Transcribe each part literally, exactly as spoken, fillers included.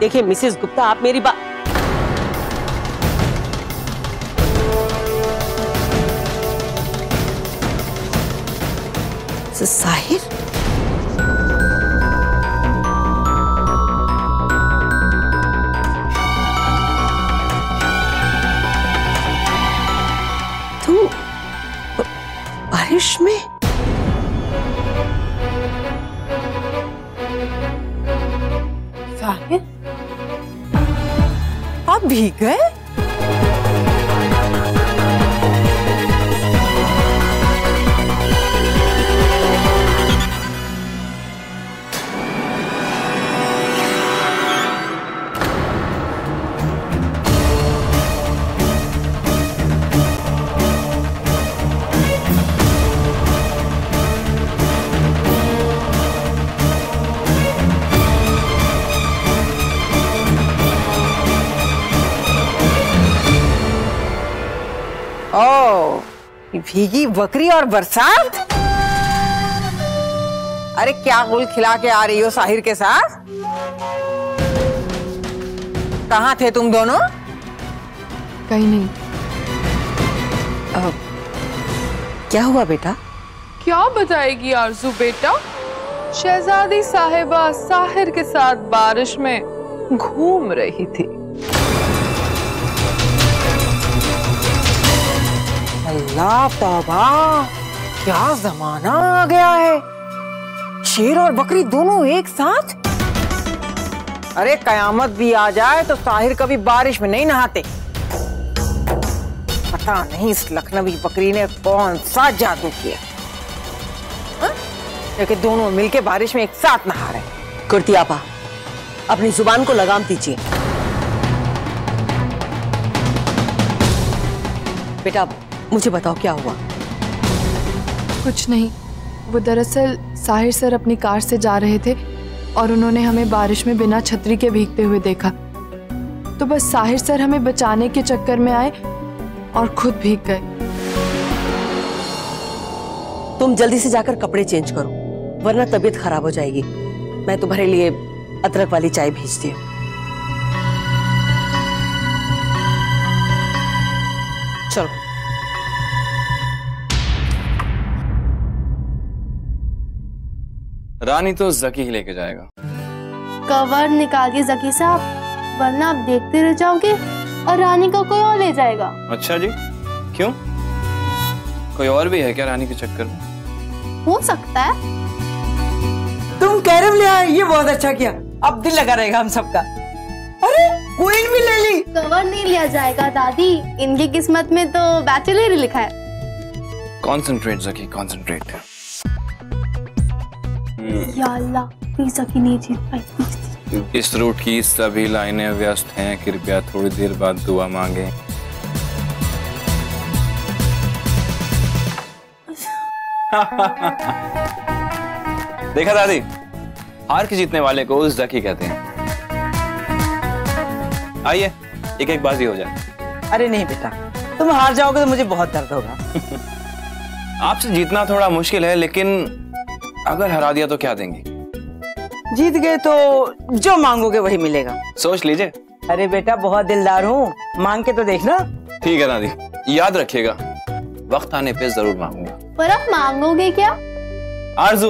देखिए मिसेस गुप्ता, आप मेरी बात। साहिर, तू बारिश में? साहिर, आप भीग गए? भीगी बकरी और बरसात? अरे क्या गुल खिला के आ रही हो साहिर के साथ? कहाँ थे तुम दोनों? कहीं नहीं। आ, क्या हुआ बेटा? क्या बताएगी आरजू बेटा, शहजादी साहिबा साहिर के साथ बारिश में घूम रही थी। अल्लाह तौबा, क्या जमाना आ गया है, शेर और बकरी दोनों एक साथ। अरे कयामत भी आ जाए तो साहिर कभी बारिश में नहीं नहाते। पता नहीं इस लखनवी बकरी ने कौन सा जादू किया, लेकिन दोनों मिलके बारिश में एक साथ नहा रहे। कुर्ती आपा, अपनी जुबान को लगाम दीजिए। बेटा मुझे बताओ क्या हुआ? कुछ नहीं, वो दरअसल साहिर सर अपनी कार से जा रहे थे और उन्होंने हमें बारिश में बिना छतरी के भीगते हुए देखा, तो बस साहिर सर हमें बचाने के चक्कर में आए और खुद भीग गए। तुम जल्दी से जाकर कपड़े चेंज करो, वरना तबीयत खराब हो जाएगी। मैं तुम्हारे लिए अदरक वाली चाय भेजती हूँ। चलो। रानी तो जकी ही लेके जाएगा। कवर निकालिए जकी साहब, वरना आप देखते रह जाओगे और रानी को कोई और ले जाएगा। अच्छा जी, क्यों? कोई और भी है क्या रानी के चक्कर में? हो सकता है। तुम कैरम ले आए, ये बहुत अच्छा किया, अब दिल लगा रहेगा हम सबका। अरे क्वीन भी ले ली। कवर नहीं लिया जाएगा दादी, इनकी किस्मत में तो बैचलर ही लिखा है। Concentrate Zaki, concentrate. या अल्लाह, पिज़्ज़ा की नहीं जीत पाई। इस रूट की सभी लाइनें व्यस्त हैं, कृपया थोड़ी देर बाद दुआ मांगे। देखा दादी, हार के जीतने वाले को उस जकी कहते हैं। आइए एक एक बाजी हो जाए। अरे नहीं बेटा, तुम हार जाओगे तो मुझे बहुत दर्द होगा। आपसे जीतना थोड़ा मुश्किल है, लेकिन अगर हरा दिया तो क्या देंगी? जीत गए तो जो मांगोगे वही मिलेगा। सोच लीजिए। अरे बेटा बहुत दिलदार हूँ, मांग के तो देखना। ठीक है दादी, याद रखिएगा, वक्त आने पे जरूर मांगूंगा। पर आप मांगोगे क्या? आरजू,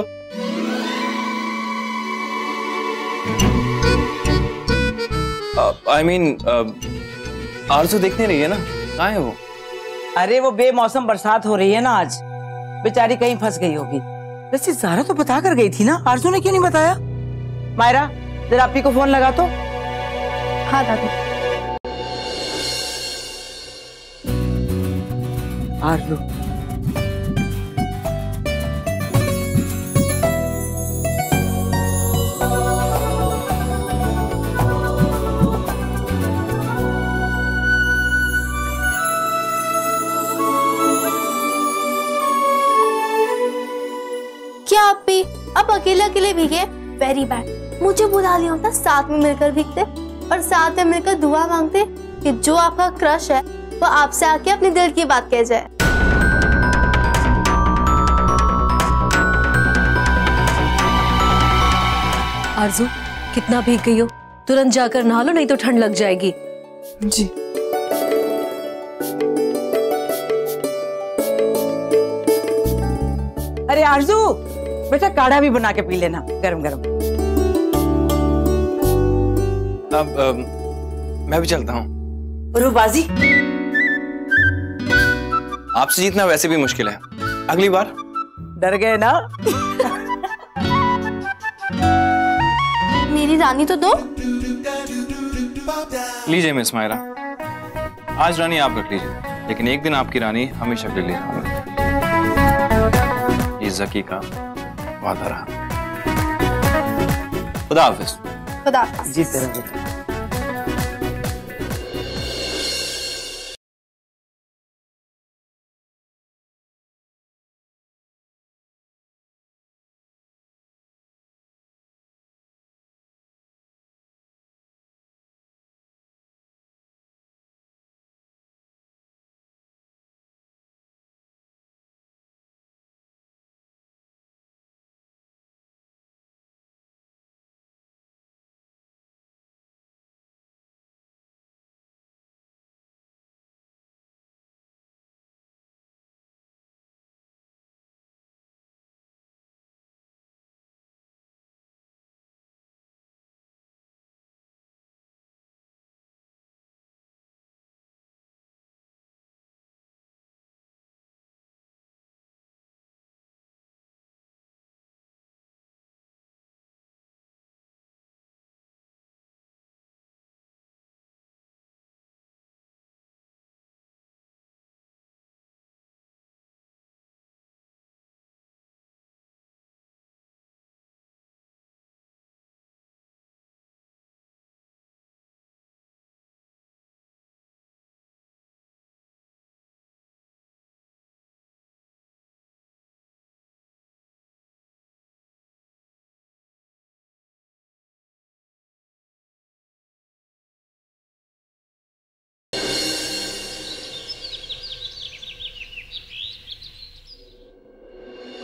आई मीन आरजू, देखने रही है ना, कहाँ है वो? अरे वो बेमौसम बरसात हो रही है ना आज, बेचारी कहीं फंस गई होगी। वैसे ज़ारा तो बता कर गई थी ना, आरजू ने क्यों नहीं बताया? मायरा जरा आपी को फोन लगा। तो हाँ दादी। आरजू, अब अकेले अकेले भीगे, वेरी बैड। मुझे बुला लिया होता, साथ में मिलकर भीगते और साथ में मिलकर दुआ मांगते कि जो आपका क्रश है वो आपसे आके अपने दिल की बात कह जाए। आरजू कितना भीग गई हो? तुरंत जाकर नहा लो, नहीं तो ठंड लग जाएगी। जी। अरे आरजू बेटा, काढ़ा भी बना के पी लेना, गरम गरम। अब, अब मैं भी चलता हूँ। और बाजी आपसे जीतना वैसे भी मुश्किल है, अगली बार। डर गए ना? मेरी रानी तो दो। लीजिए मिस मायरा, आज रानी आप रख लीजिए, लेकिन एक दिन आपकी रानी हमेशा के लिए रहूंगी। ये ज़की का वादा रहा। खुदा हाफिज़। खुदा हाफिज़। जी तेरा।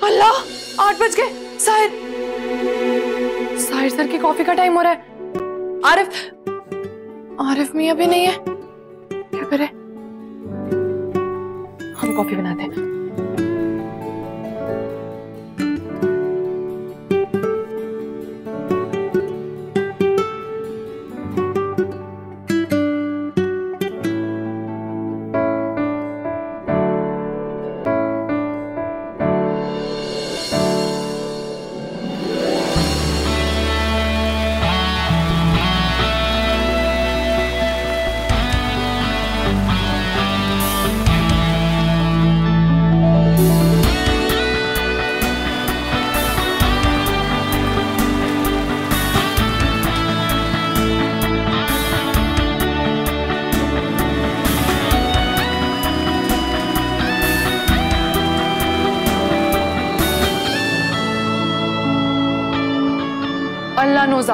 अल्लाह, आठ बज गए। साहिर, साहिर सर की कॉफी का टाइम हो रहा है। आरिफ, आरिफ मियां भी नहीं है, क्या करे? हम कॉफी बनाते हैं।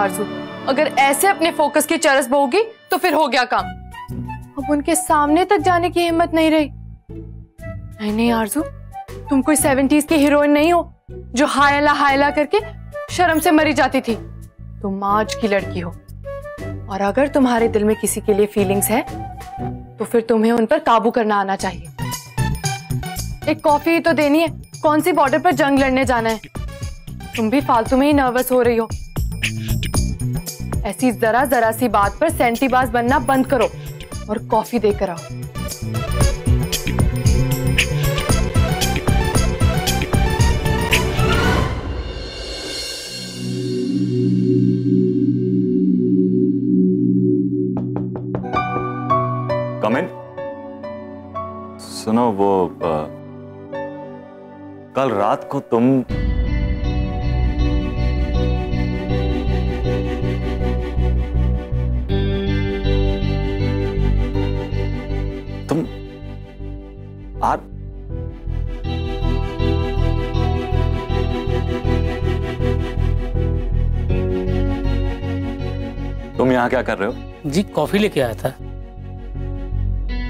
आरज़ू, अगर ऐसे अपने फोकस की चरस बोगी तो फिर हो गया काम। अब उनके सामने तक जाने की हिम्मत नहीं रही। नहीं नहीं आरज़ू, तुम कोई सेवेंटीज़ की हीरोइन नहीं हो जो हायला हायला करके शर्म से मरी जाती थी। तुम आज की लड़की हो, और अगर तुम्हारे दिल में किसी के लिए फीलिंग्स है तो फिर तुम्हें उन पर काबू करना आना चाहिए। एक कॉफी तो देनी है, कौन सी बॉर्डर पर जंग लड़ने जाना है? तुम भी फालतू में ही नर्वस हो रही हो। ऐसी जरा जरा सी बात पर सेंटीबाज बनना बंद करो और कॉफी देकर आओ। कम इन। सुनो, वो आ, कल रात को तुम आर... तुम यहाँ क्या कर रहे हो? जी कॉफी लेके आया था।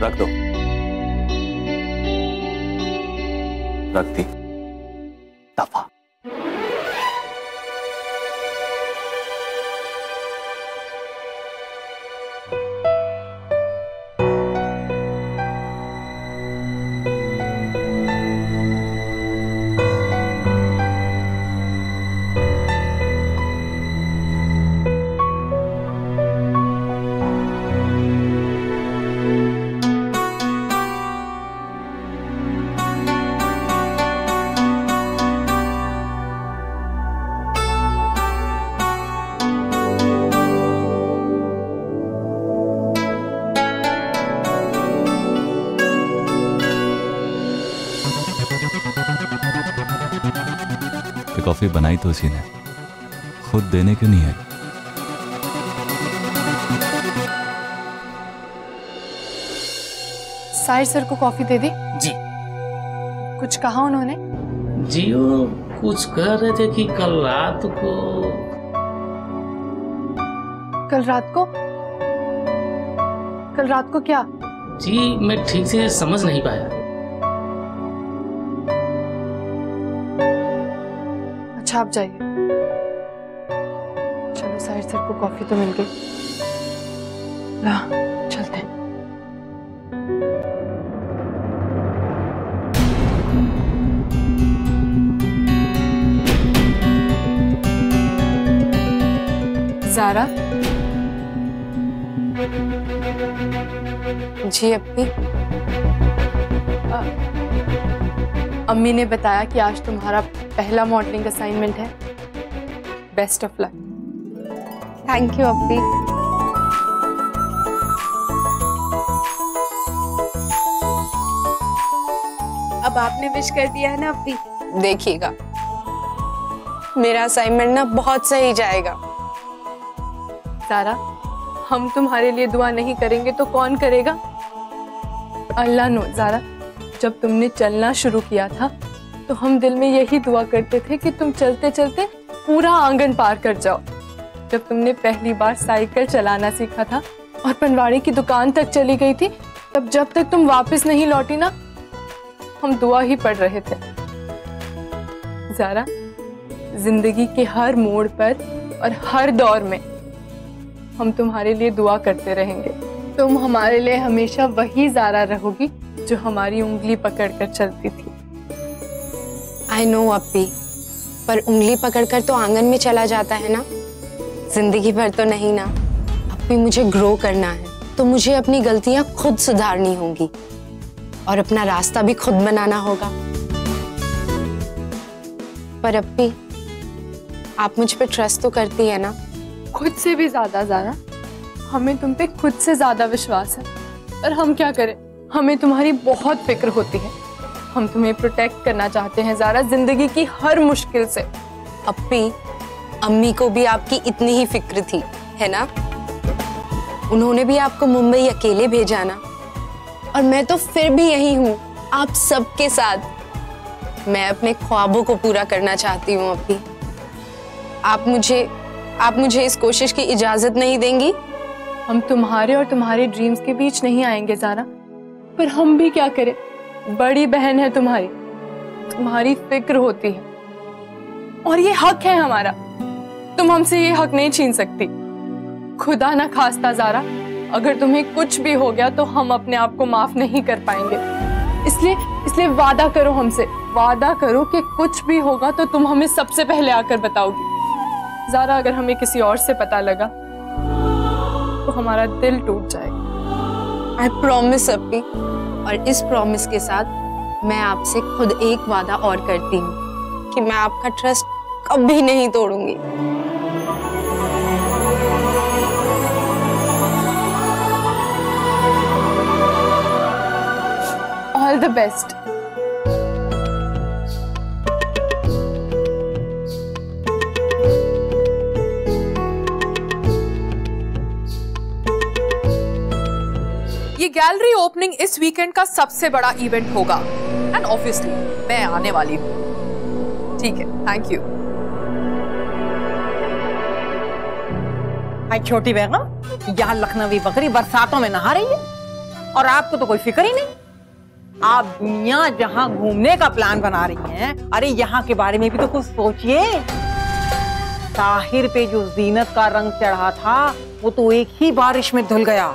रख दो। रख दी। दफा। कॉफ़ी कॉफ़ी बनाई तो उसी ने, खुद देने क्यों नहीं आई? साहिर सर को कॉफी दे दी? जी। कुछ कहा उन्होंने? जी वो कुछ कह रहे थे कि कल रात को। कल रात को? कल रात को क्या? जी मैं ठीक से समझ नहीं पाया। अच्छा आप जाइए। चलो साहिर सर को कॉफी तो मिल गई। ला चलते हैं। ज़ारा? जी अप्पी। अम्मी ने बताया कि आज तुम्हारा पहला मॉडलिंग असाइनमेंट है। Best of luck. Thank you अप्पी। अब आपने विश कर दिया है ना अप्पी? देखिएगा मेरा असाइनमेंट ना बहुत सही जाएगा। सारा, हम तुम्हारे लिए दुआ नहीं करेंगे तो कौन करेगा? अल्लाह नो ज़ारा, जब तुमने चलना शुरू किया था तो हम दिल में यही दुआ करते थे कि तुम चलते चलते पूरा आंगन पार कर जाओ। जब तुमने पहली बार साइकिल चलाना सीखा था और पनवाड़ी की दुकान तक चली गई थी, तब जब तक तुम वापस नहीं लौटी ना, हम दुआ ही पढ़ रहे थे। ज़ारा, जिंदगी के हर मोड़ पर और हर दौर में हम तुम्हारे लिए दुआ करते रहेंगे। तुम हमारे लिए हमेशा वही ज़ारा रहोगी जो हमारी उंगली पकड़कर चलती थी। आई नो अप्पी, पर उंगली पकड़कर तो आंगन में चला जाता है ना, जिंदगी भर तो नहीं ना। अप्पी मुझे ग्रो करना है तो मुझे अपनी गलतियां खुद सुधारनी होंगी और अपना रास्ता भी खुद बनाना होगा। पर अप्पी आप मुझ पर ट्रस्ट तो करती है ना? खुद से भी ज्यादा ज़ारा, हमें तुम पे खुद से ज्यादा विश्वास है। पर हम क्या करें, हमें तुम्हारी बहुत फिक्र होती है। हम तुम्हें प्रोटेक्ट करना चाहते हैं ज़ारा, जिंदगी की हर मुश्किल से। अप्पी, अम्मी को भी आपकी इतनी ही फिक्र थी है ना? उन्होंने भी आपको मुंबई अकेले भेजा ना, और मैं तो फिर भी यही हूँ आप सबके साथ। मैं अपने ख्वाबों को पूरा करना चाहती हूँ अप्पी। आप मुझे आप मुझे इस कोशिश की इजाजत नहीं देंगी? हम तुम्हारे और तुम्हारे ड्रीम्स के बीच नहीं आएंगे ज़ारा, पर हम भी क्या करें, बड़ी बहन है तुम्हारी, तुम्हारी फिक्र होती है और ये हक है हमारा। तुम हमसे ये हक नहीं छीन सकती। खुदा ना खास्ता ज़ारा, अगर तुम्हें कुछ भी हो गया तो हम अपने आप को माफ नहीं कर पाएंगे। इसलिए इसलिए वादा करो हमसे, वादा करो कि कुछ भी होगा तो तुम हमें सबसे पहले आकर बताओगी। ज़ारा अगर हमें किसी और से पता लगा तो हमारा दिल टूट जाएगा। आई प्रॉमिस अप्पी, और इस प्रॉमिस के साथ मैं आपसे खुद एक वादा और करती हूँ कि मैं आपका ट्रस्ट कभी नहीं तोड़ूंगी। All the best. Gallery opening इस वीकेंड का सबसे बड़ा इवेंट होगा एंड ऑब्वियसली मैं आने वाली हूँ। ठीक है, थैंक यू। आई छोटी बेगम, यहाँ लखनवी बकरी बरसातों में नहा रही है और आपको तो कोई फिक्र ही नहीं। आप दुनिया जहाँ घूमने का प्लान बना रही हैं, अरे यहाँ के बारे में भी तो कुछ सोचिए। ताहिर पे जो जीनत का रंग चढ़ा था वो तो एक ही बारिश में धुल गया।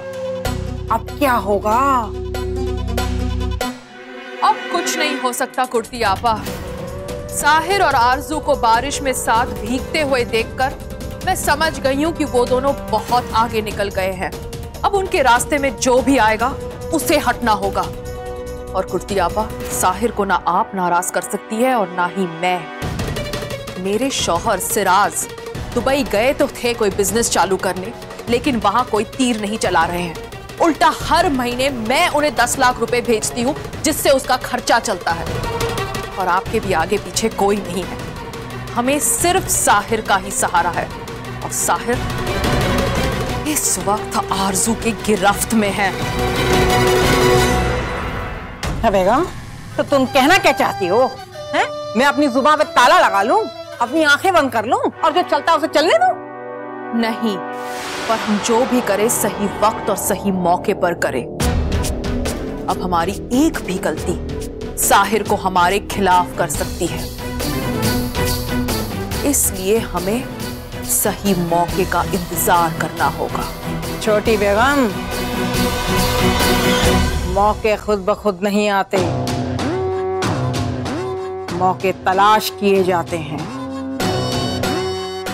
अब क्या होगा? अब कुछ नहीं हो सकता कुर्ती आपा। साहिर और आरजू को बारिश में साथ भीगते हुए देखकर मैं समझ गई हूँ कि वो दोनों बहुत आगे निकल गए हैं। अब उनके रास्ते में जो भी आएगा उसे हटना होगा। और कुर्ती आपा, साहिर को ना आप नाराज कर सकती है और ना ही मैं। मेरे शौहर सिराज दुबई गए तो थे कोई बिजनेस चालू करने, लेकिन वहाँ कोई तीर नहीं चला रहे हैं। उल्टा हर महीने मैं उन्हें दस लाख रुपए भेजती हूँ जिससे उसका खर्चा चलता है, और आपके भी आगे पीछे कोई नहीं है। हमें सिर्फ साहिर का ही सहारा है, और साहिर इस वक्त आरजू के गिरफ्त में है। बेगम, तो तुम कहना क्या चाहती हो? हैं? मैं अपनी जुबान पे ताला लगा लूं, अपनी आंखें बंद कर लूं और जो चलता है उसे चलने दूं? नहीं, पर हम जो भी करें सही वक्त और सही मौके पर करें। अब हमारी एक भी गलती साहिर को हमारे खिलाफ कर सकती है, इसलिए हमें सही मौके का इंतजार करना होगा। छोटी बेगम, मौके खुद ब खुद नहीं आते, मौके तलाश किए जाते हैं,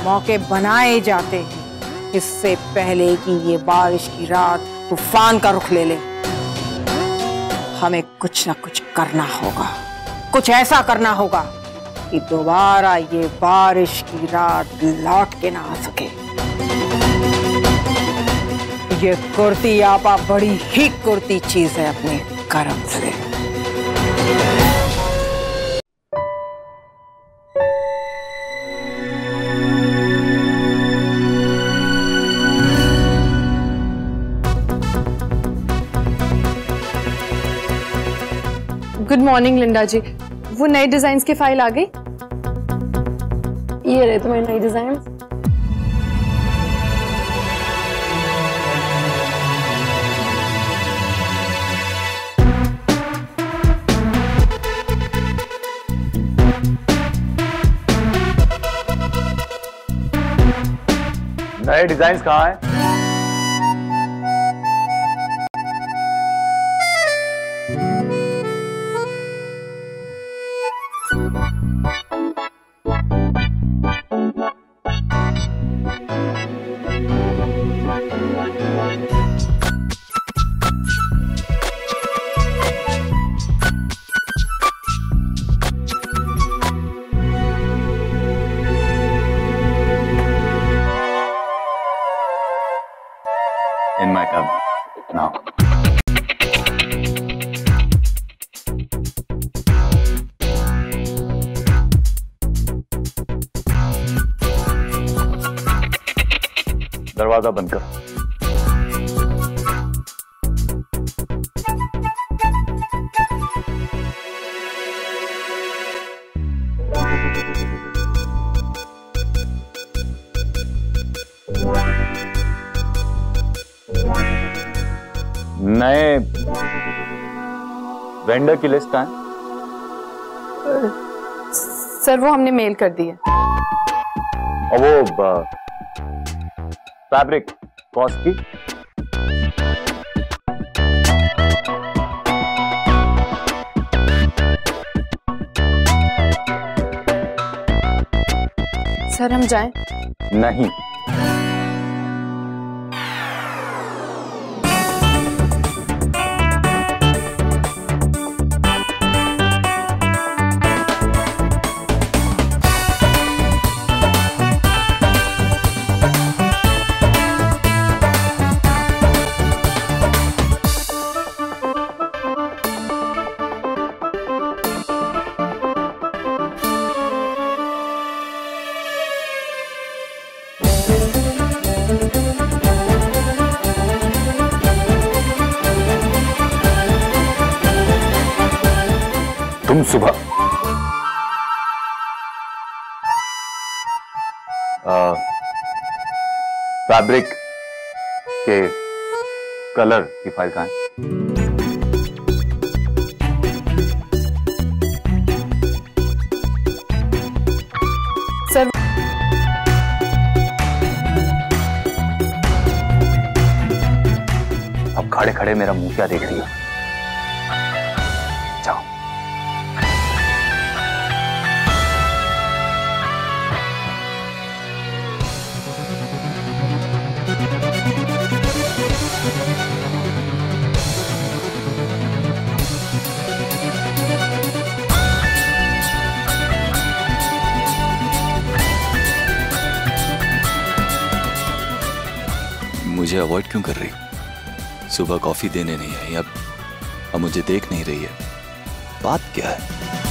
मौके बनाए जाते हैं, इससे पहले कि ये बारिश की रात तूफान का रुख ले ले। हमें कुछ ना कुछ करना होगा, कुछ ऐसा करना होगा कि दोबारा ये बारिश की रात लौट के ना आ सके। ये कुर्ती आपा बड़ी ही कुर्ती चीज है अपने कर्म से। गुड मॉर्निंग लिंडा जी, वो नए डिजाइन्स की फाइल आ गई? ये रहे तुम्हारे नए डिजाइन। नए डिजाइन्स कहाँ हैं? दरवाजा बंद कर। नए वेंडर की लिस्ट कहाँ है? सर वो हमने मेल कर दी है। और वो फैब्रिक कॉस्ट की? सर हम जाएं? नहीं, तुम सुबह फैब्रिक के कलर की फाइल कहाँ है? सर अब खड़े खड़े मेरा मुंह क्या देख रही है? मुझे अवॉइड क्यों कर रही? सुबह कॉफी देने नहीं आई, अब अब मुझे देख नहीं रही है, बात क्या है?